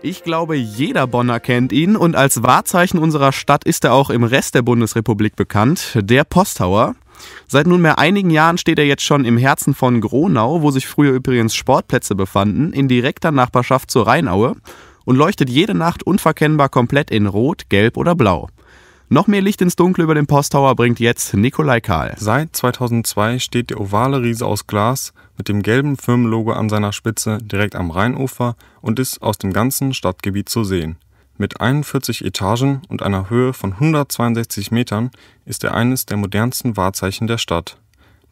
Ich glaube, jeder Bonner kennt ihn und als Wahrzeichen unserer Stadt ist er auch im Rest der Bundesrepublik bekannt, der Posttower. Seit nunmehr einigen Jahren steht er jetzt schon im Herzen von Gronau, wo sich früher übrigens Sportplätze befanden, in direkter Nachbarschaft zur Rheinaue und leuchtet jede Nacht unverkennbar komplett in Rot, Gelb oder Blau. Noch mehr Licht ins Dunkle über den Posttower bringt jetzt Nikolai Kahl. Seit 2002 steht der ovale Riese aus Glas mit dem gelben Firmenlogo an seiner Spitze direkt am Rheinufer und ist aus dem ganzen Stadtgebiet zu sehen. Mit 41 Etagen und einer Höhe von 162 Metern ist er eines der modernsten Wahrzeichen der Stadt,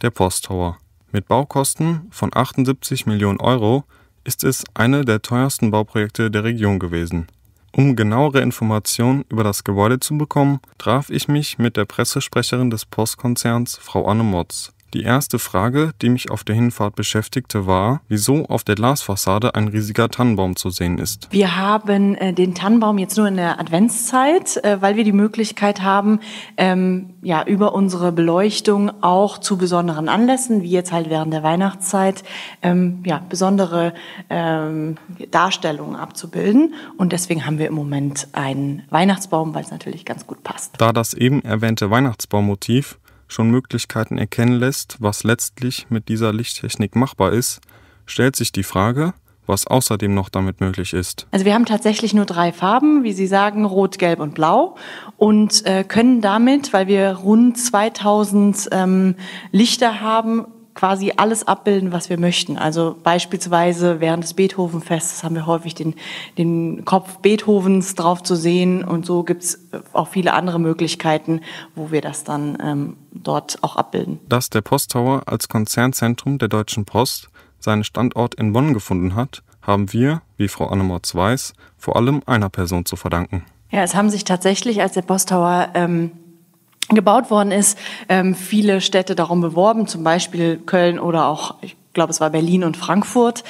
der Posttower. Mit Baukosten von 78 Millionen Euro ist es eine der teuersten Bauprojekte der Region gewesen. Um genauere Informationen über das Gebäude zu bekommen, traf ich mich mit der Pressesprecherin des Postkonzerns, Frau Anne Motz. Die erste Frage, die mich auf der Hinfahrt beschäftigte, war, wieso auf der Glasfassade ein riesiger Tannenbaum zu sehen ist. Wir haben den Tannenbaum jetzt nur in der Adventszeit, weil wir die Möglichkeit haben, über unsere Beleuchtung auch zu besonderen Anlässen, wie jetzt halt während der Weihnachtszeit, besondere Darstellungen abzubilden. Und deswegen haben wir im Moment einen Weihnachtsbaum, weil es natürlich ganz gut passt. Da das eben erwähnte Weihnachtsbaummotiv schon Möglichkeiten erkennen lässt, was letztlich mit dieser Lichttechnik machbar ist, stellt sich die Frage, was außerdem noch damit möglich ist. Also wir haben tatsächlich nur drei Farben, wie Sie sagen, Rot, Gelb und Blau und können damit, weil wir rund 2000 Lichter haben, quasi alles abbilden, was wir möchten. Also beispielsweise während des Beethoven-Festes haben wir häufig den Kopf Beethovens drauf zu sehen und so gibt es auch viele andere Möglichkeiten, wo wir das dann dort auch abbilden. Dass der Posttower als Konzernzentrum der Deutschen Post seinen Standort in Bonn gefunden hat, haben wir, wie Frau Anne Motz weiß, vor allem einer Person zu verdanken. Ja, es haben sich tatsächlich, als der Posttower gebaut worden ist, viele Städte darum beworben, zum Beispiel Köln oder auch, ich glaube, es war Berlin und Frankfurt.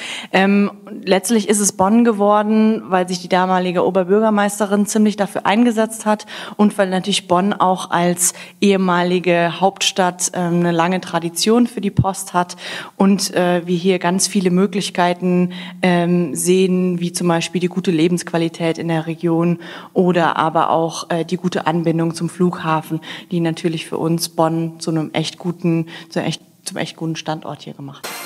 Letztlich ist es Bonn geworden, weil sich die damalige Oberbürgermeisterin ziemlich dafür eingesetzt hat und weil natürlich Bonn auch als ehemalige Hauptstadt eine lange Tradition für die Post hat und wir hier ganz viele Möglichkeiten sehen, wie zum Beispiel die gute Lebensqualität in der Region oder aber auch die gute Anbindung zum Flughafen, die natürlich für uns Bonn zu einem echt guten Standort hier gemacht hat.